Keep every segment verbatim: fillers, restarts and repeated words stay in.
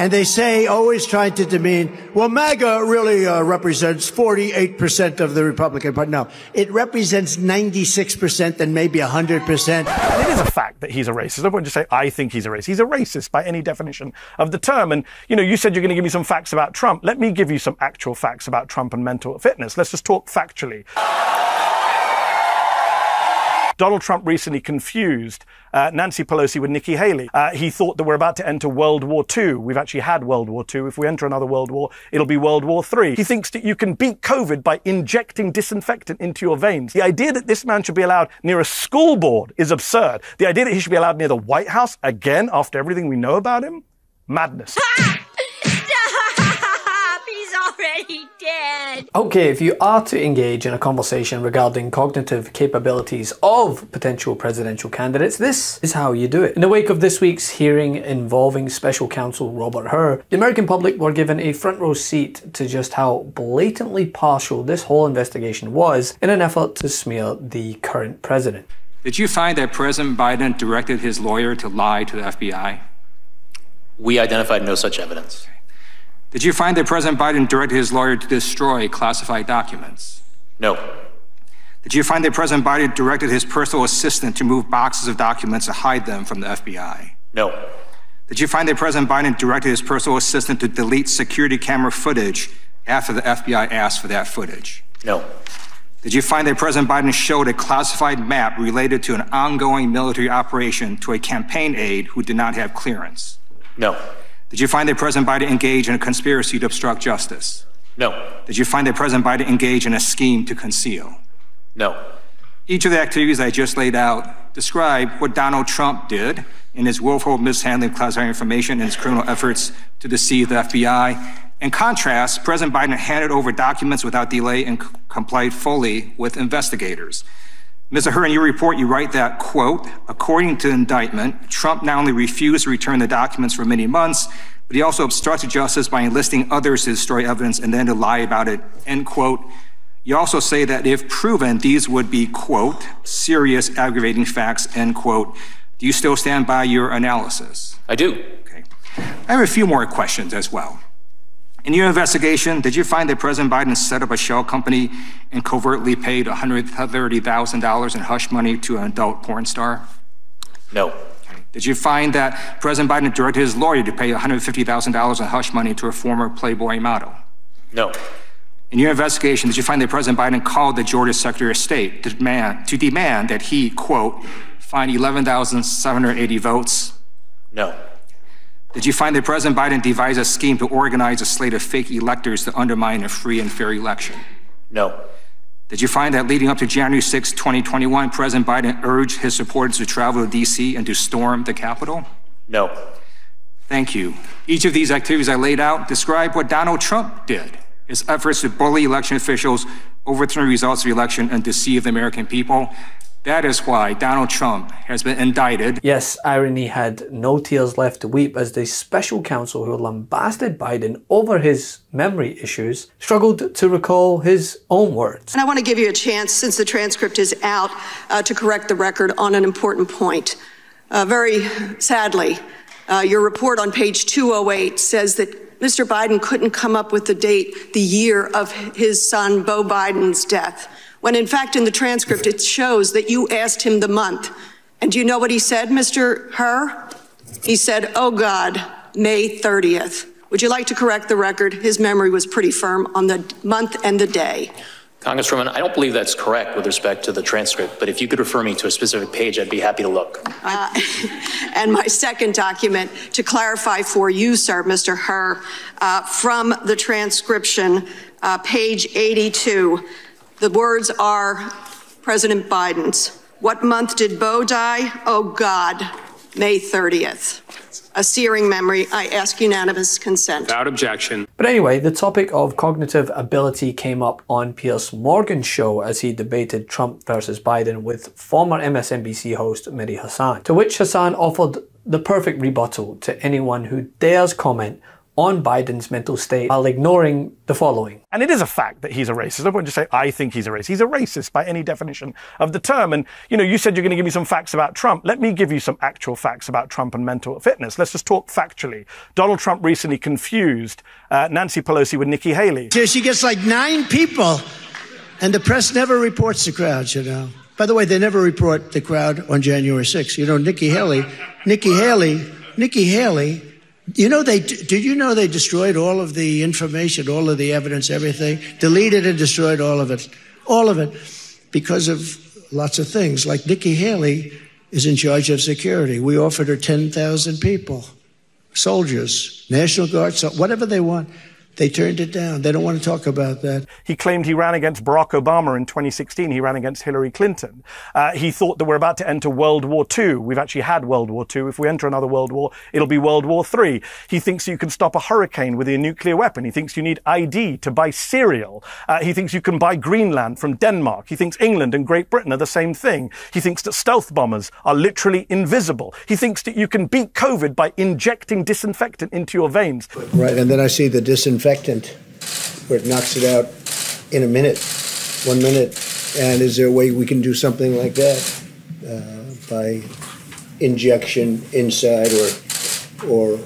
And they say, always trying to demean, well, MAGA really uh, represents forty-eight percent of the Republican Party. No, it represents ninety-six percent and maybe one hundred percent. It is a fact that he's a racist. I wouldn't just say, I think he's a racist. He's a racist by any definition of the term. And, you know, you said you're going to give me some facts about Trump. Let me give you some actual facts about Trump and mental fitness. Let's just talk factually. Donald Trump recently confused uh, Nancy Pelosi with Nikki Haley. Uh, he thought that we're about to enter World War Two. We've actually had World War Two. If we enter another world war, it'll be World War Three. He thinks that you can beat COVID by injecting disinfectant into your veins. The idea that this man should be allowed near a school board is absurd. The idea that he should be allowed near the White House, again, after everything we know about him, madness. Already dead. Okay, if you are to engage in a conversation regarding cognitive capabilities of potential presidential candidates, this is how you do it. In the wake of this week's hearing involving special counsel Robert Hur, the American public were given a front row seat to just how blatantly partial this whole investigation was in an effort to smear the current president. Did you find that President Biden directed his lawyer to lie to the F B I? We identified no such evidence. Did you find that President Biden directed his lawyer to destroy classified documents? No. Did you find that President Biden directed his personal assistant to move boxes of documents to hide them from the F B I? No. Did you find that President Biden directed his personal assistant to delete security camera footage after the F B I asked for that footage? No. Did you find that President Biden showed a classified map related to an ongoing military operation to a campaign aide who did not have clearance? No. Did you find that President Biden engaged in a conspiracy to obstruct justice? No. Did you find that President Biden engaged in a scheme to conceal? No. Each of the activities I just laid out describe what Donald Trump did in his willful mishandling of classified information and his criminal efforts to deceive the F B I. In contrast, President Biden handed over documents without delay and complied fully with investigators. Mister Hur, in your report, you write that, quote, according to indictment, Trump not only refused to return the documents for many months, but he also obstructed justice by enlisting others to destroy evidence and then to lie about it, end quote. You also say that if proven, these would be, quote, serious aggravating facts, end quote. Do you still stand by your analysis? I do. Okay. I have a few more questions as well. In your investigation, did you find that President Biden set up a shell company and covertly paid one hundred thirty thousand dollars in hush money to an adult porn star? No. Did you find that President Biden directed his lawyer to pay one hundred fifty thousand dollars in hush money to a former Playboy model? No. In your investigation, did you find that President Biden called the Georgia Secretary of State to demand, to demand that he, quote, find eleven thousand seven hundred eighty votes? No. Did you find that President Biden devised a scheme to organize a slate of fake electors to undermine a free and fair election? No. Did you find that leading up to January sixth, twenty twenty-one, President Biden urged his supporters to travel to D C and to storm the Capitol? No. Thank you. Each of these activities I laid out describe what Donald Trump did, his efforts to bully election officials, overturn results of the election, and deceive the American people. That is why Donald Trump has been indicted. Yes, irony had no tears left to weep as the special counsel who lambasted Biden over his memory issues struggled to recall his own words. And I want to give you a chance, since the transcript is out, uh, to correct the record on an important point. Uh, very sadly, uh, your report on page two oh eight says that Mister Biden couldn't come up with the date, the year of his son, Beau Biden's death, when in fact in the transcript it shows that you asked him the month. And do you know what he said, Mister Hur? He said, oh God, May thirtieth. Would you like to correct the record? His memory was pretty firm on the month and the day. Congresswoman, I don't believe that's correct with respect to the transcript, but if you could refer me to a specific page, I'd be happy to look. Uh, and my second document to clarify for you, sir, Mister Hur, uh, from the transcription, uh, page eighty-two, the words are President Biden's. What month did Beau die? Oh God, May thirtieth. A searing memory. I ask unanimous consent. Without objection. But anyway, the topic of cognitive ability came up on Piers Morgan's show as he debated Trump versus Biden with former M S N B C host Mehdi Hasan, to which Hasan offered the perfect rebuttal to anyone who dares comment on Biden's mental state while ignoring the following. And it is a fact that he's a racist. I won't just say, I think he's a racist. He's a racist by any definition of the term. And, you know, you said you're going to give me some facts about Trump. Let me give you some actual facts about Trump and mental fitness. Let's just talk factually. Donald Trump recently confused uh, Nancy Pelosi with Nikki Haley. She gets like nine people, and the press never reports the crowds, you know. By the way, they never report the crowd on January sixth. You know, Nikki Haley, Nikki Haley, Nikki Haley, you know, they, did you know they destroyed all of the information, all of the evidence, everything? Deleted and destroyed all of it. All of it. Because of lots of things. Like Nikki Haley is in charge of security. We offered her ten thousand people, soldiers, National Guard, so whatever they want. They turned it down. They don't want to talk about that. He claimed he ran against Barack Obama in twenty sixteen. He ran against Hillary Clinton. Uh, he thought that we're about to enter World War Two. We've actually had World War Two. If we enter another world war, it'll be World War Three. He thinks you can stop a hurricane with a nuclear weapon. He thinks you need I D to buy cereal. Uh, he thinks you can buy Greenland from Denmark. He thinks England and Great Britain are the same thing. He thinks that stealth bombers are literally invisible. He thinks that you can beat COVID by injecting disinfectant into your veins. Right, and then I see the disinfectant. Disinfectant, where it knocks it out in a minute, one minute. And is there a way we can do something like that uh, by injection inside or, or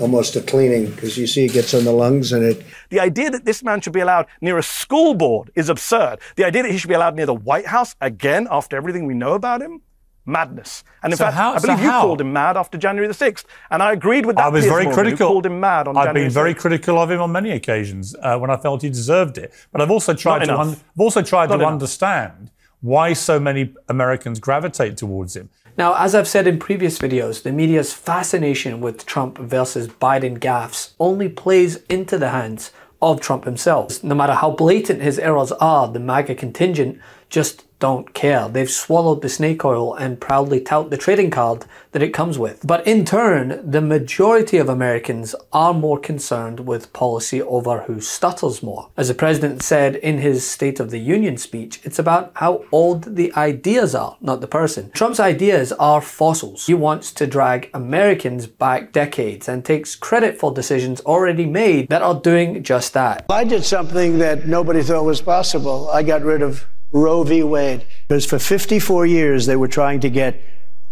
almost a cleaning? Because you see it gets on the lungs and it... The idea that this man should be allowed near a school board is absurd. The idea that he should be allowed near the White House, again, after everything we know about him, madness. And in so fact, how, I believe so you how? called him mad after January the sixth. And I agreed with that. I was very morning. critical. You called him mad on I've January been very critical of him on many occasions uh, when I felt he deserved it. But I've also tried Not to, un I've also tried Not to understand why so many Americans gravitate towards him. Now, as I've said in previous videos, the media's fascination with Trump versus Biden gaffes only plays into the hands of Trump himself. No matter how blatant his errors are, the MAGA contingent just don't care. They've swallowed the snake oil and proudly tout the trading card that it comes with. But in turn, the majority of Americans are more concerned with policy over who stutters more. As the president said in his State of the Union speech, it's about how old the ideas are, not the person. Trump's ideas are fossils. He wants to drag Americans back decades and takes credit for decisions already made that are doing just that. I did something that nobody thought was possible. I got rid of Roe v. Wade, because for fifty-four years they were trying to get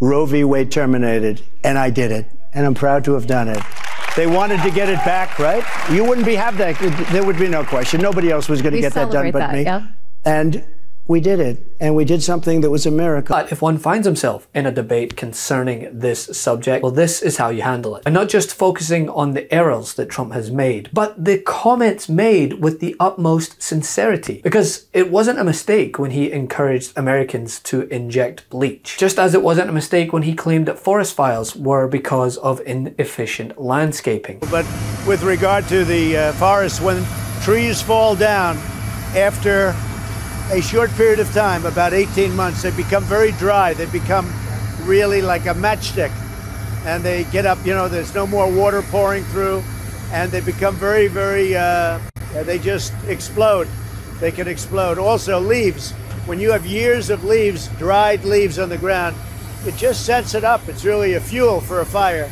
Roe v. Wade terminated, and I did it, and I'm proud to have done it. They wanted to get it back, right? You wouldn't be have that. There would be no question. Nobody else was going to get that done but that, me. Yeah. And we did it, and we did something that was a miracle. But if one finds himself in a debate concerning this subject, well, this is how you handle it. And not just focusing on the errors that Trump has made, but the comments made with the utmost sincerity. Because it wasn't a mistake when he encouraged Americans to inject bleach. Just as it wasn't a mistake when he claimed that forest fires were because of inefficient landscaping. But with regard to the uh, forests, when trees fall down after a short period of time, about eighteen months, they become very dry. They become really like a matchstick. And they get up, you know, there's no more water pouring through. And they become very, very, uh, they just explode. They can explode. Also, leaves. When you have years of leaves, dried leaves on the ground, it just sets it up. It's really a fuel for a fire.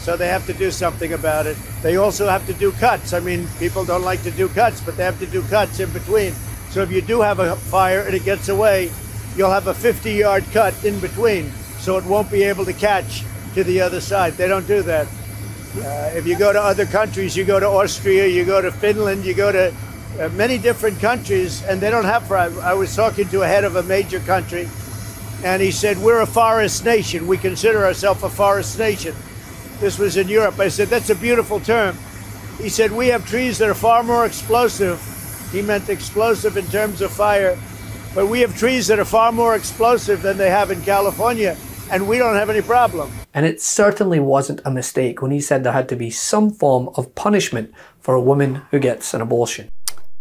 So they have to do something about it. They also have to do cuts. I mean, people don't like to do cuts, but they have to do cuts in between. So if you do have a fire and it gets away, you'll have a fifty-yard cut in between, so it won't be able to catch to the other side. They don't do that. Uh, if you go to other countries, you go to Austria, you go to Finland, you go to uh, many different countries, and they don't have fire. I was talking to a head of a major country, and he said, we're a forest nation. We consider ourselves a forest nation. This was in Europe. I said, that's a beautiful term. He said, we have trees that are far more explosive. He meant explosive in terms of fire. But we have trees that are far more explosive than they have in California, and we don't have any problem. And it certainly wasn't a mistake when he said there had to be some form of punishment for a woman who gets an abortion.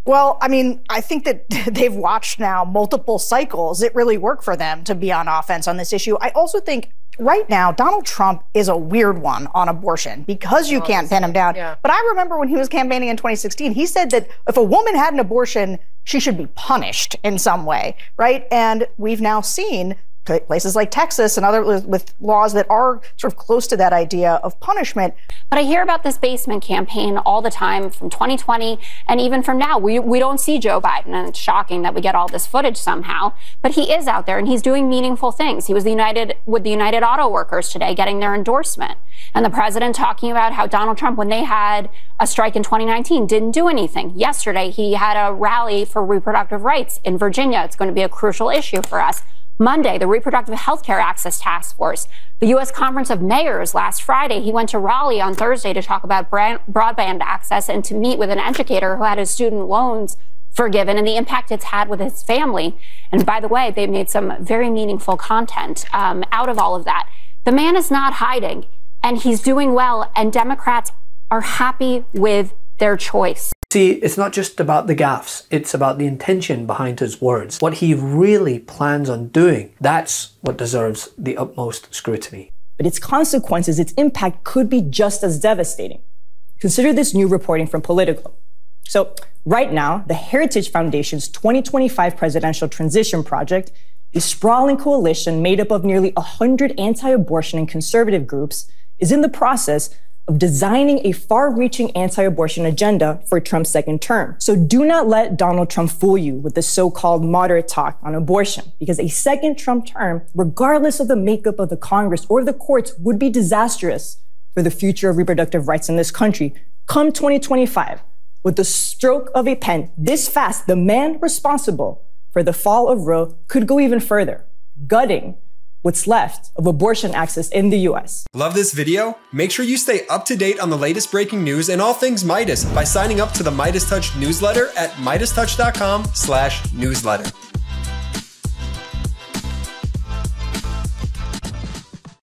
Well, I mean, I think that they've watched now multiple cycles. It really worked for them to be on offense on this issue. I also think right now, Donald Trump is a weird one on abortion because you can't pin him down. Yeah. But I remember when he was campaigning in twenty sixteen, he said that if a woman had an abortion, she should be punished in some way, right? And we've now seen places like Texas and other with laws that are sort of close to that idea of punishment. But I hear about this basement campaign all the time from twenty twenty and even from now. We, we don't see Joe Biden, and it's shocking that we get all this footage somehow, but he is out there and he's doing meaningful things. He was the United with the United Auto Workers today getting their endorsement, and the president talking about how Donald Trump, when they had a strike in twenty nineteen, didn't do anything. Yesterday, he had a rally for reproductive rights in Virginia. It's going to be a crucial issue for us. Monday, the Reproductive Health Care Access Task Force, the U S Conference of Mayors last Friday. He went to Raleigh on Thursday to talk about brand, broadband access and to meet with an educator who had his student loans forgiven and the impact it's had with his family. And by the way, they've made some very meaningful content um, out of all of that. The man is not hiding, and he's doing well, and Democrats are happy with their choice. See, it's not just about the gaffes, it's about the intention behind his words. What he really plans on doing, that's what deserves the utmost scrutiny. But its consequences, its impact could be just as devastating. Consider this new reporting from Politico. So right now, the Heritage Foundation's twenty twenty-five Presidential Transition Project, a sprawling coalition made up of nearly one hundred anti-abortion and conservative groups, is in the process of designing a far-reaching anti-abortion agenda for Trump's second term. So do not let Donald Trump fool you with the so-called moderate talk on abortion, because a second Trump term, regardless of the makeup of the Congress or the courts, would be disastrous for the future of reproductive rights in this country. Come twenty twenty-five, with the stroke of a pen, this fast, the man responsible for the fall of Roe could go even further, gutting what's left of abortion access in the U S. Love this video? Make sure you stay up to date on the latest breaking news and all things Midas by signing up to the Midas Touch newsletter at MeidasTouch dot com slash newsletter.